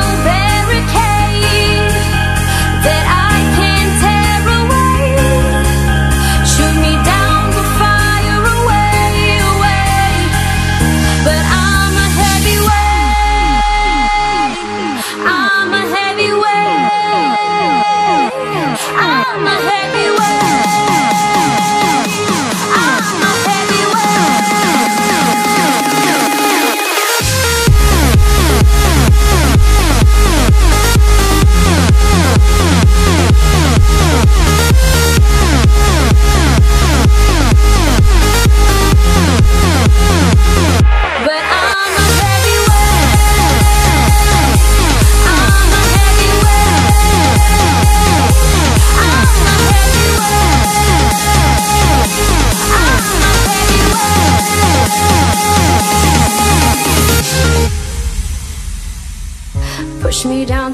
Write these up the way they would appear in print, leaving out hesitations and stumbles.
barricade that I can tear away. Shoot me down to fire away, away, but I'm a heavyweight, I'm a heavyweight, I'm a heavyweight. Push me down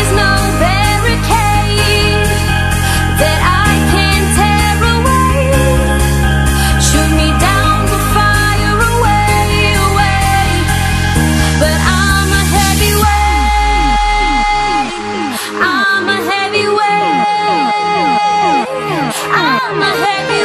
is no barricade that I can tear away. Shoot me down to fire away, away, but I'm a heavyweight. I'm a heavyweight, I'm a heavyweight.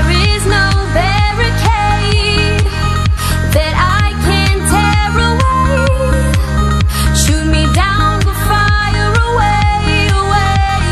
is no barricade that I can tear away. Shoot me down to fire away, away,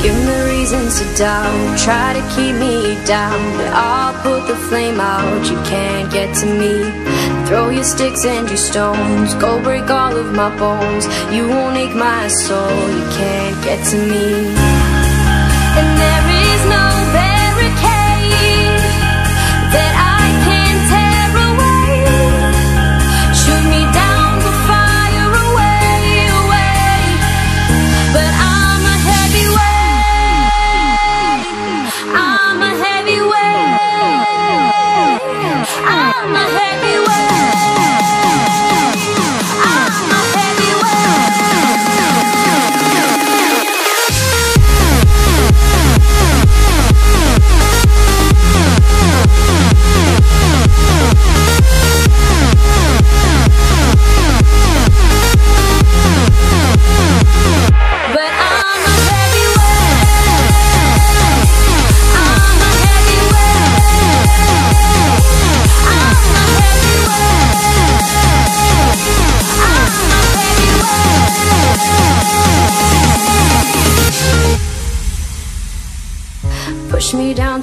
Give me reasons to doubt, try to keep me down, but I'll put the flame out, you can't get to me. Throw your sticks and your stones, go break all of my bones. You won't ache my soul, you can't get to me. And there is no barricade that I can tear away. Shoot me down to fire away, away, but I'm a heavyweight. I'm a heavyweight. I'm a heavyweight. I'm a heavyweight. But I'm a push me down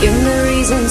Give me reasons